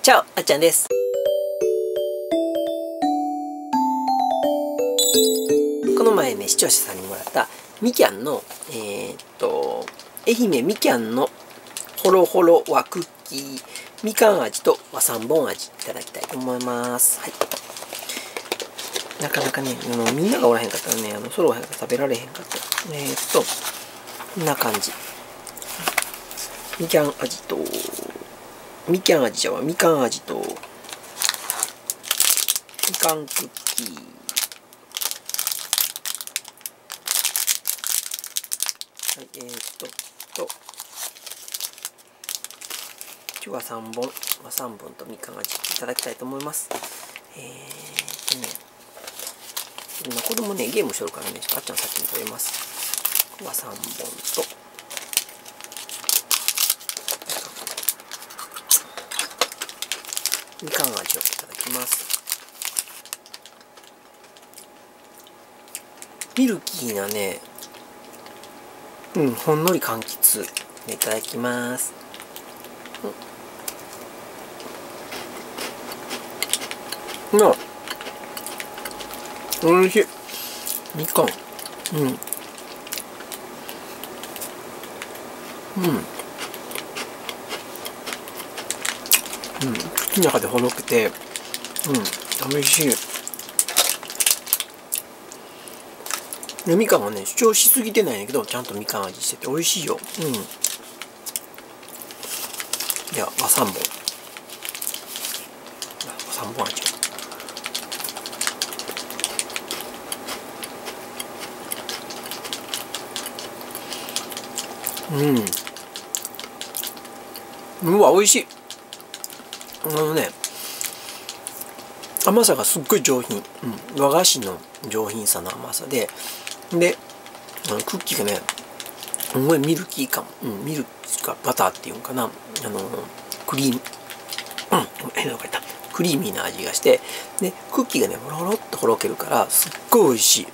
チャオ、あっちゃんです。この前ね、視聴者さんにもらったみきゃんの愛媛みきゃんのホロホロ和クッキーみかん味と和三本味いただきたいと思います。はい、なかなかね、みんながおらへんかったらね、ソロが食べられへんかった。こんな感じ。みきゃん味と、みきゃん味じゃわ、みかん味と、みかんクッキー。はい、和3本、和3本とみかん味いただきたいと思います。今子供ね、ゲームしとるからね、あっちゃん先に食べます。和3本と。みかん味をいただきます。ミルキーなね、ほんのり柑橘、いただきます。おいしい。みかん。口の中でほろくて、おいしい。みかんはね、主張しすぎてないんだけど、ちゃんとみかん味してて、おいしいよ。では、和三本。和三本味。うわ、美味しい。甘さがすっごい上品、和菓子の上品さの甘さで、クッキーがね、すごいミルキー感、ミルキーかバターっていうんかな、クリーミーな味がして、で、クッキーがね、ほろほろっとほろけるから、すっごい美味しい。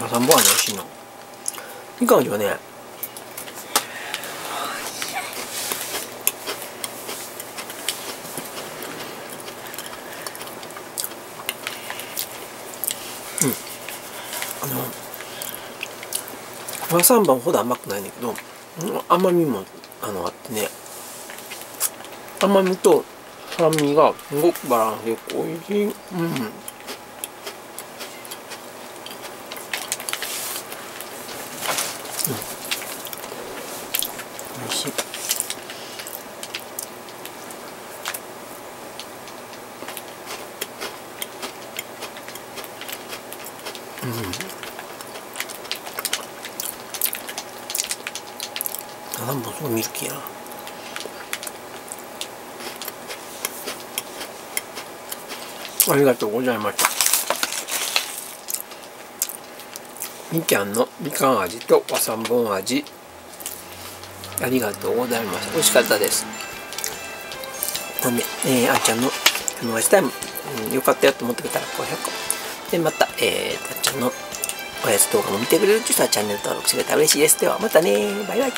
和三本味美味しいな。みかん味はね、和三本ほど甘くないんだけど、甘みもあってね、甘みと酸味がすごくバランスよくおいしい。おいしい。すごいミルキーな。ありがとうございました。みきゃんのみかん味と和三本味、ありがとうございます。美味しかったです。なんで、あっちゃんのおやつタイム、よかったよと思ってくれたら高評価。で、また、あっちゃんのおやつ動画も見てくれるっていう人はチャンネル登録してくれたら嬉しいです。では、またね。バイバイ。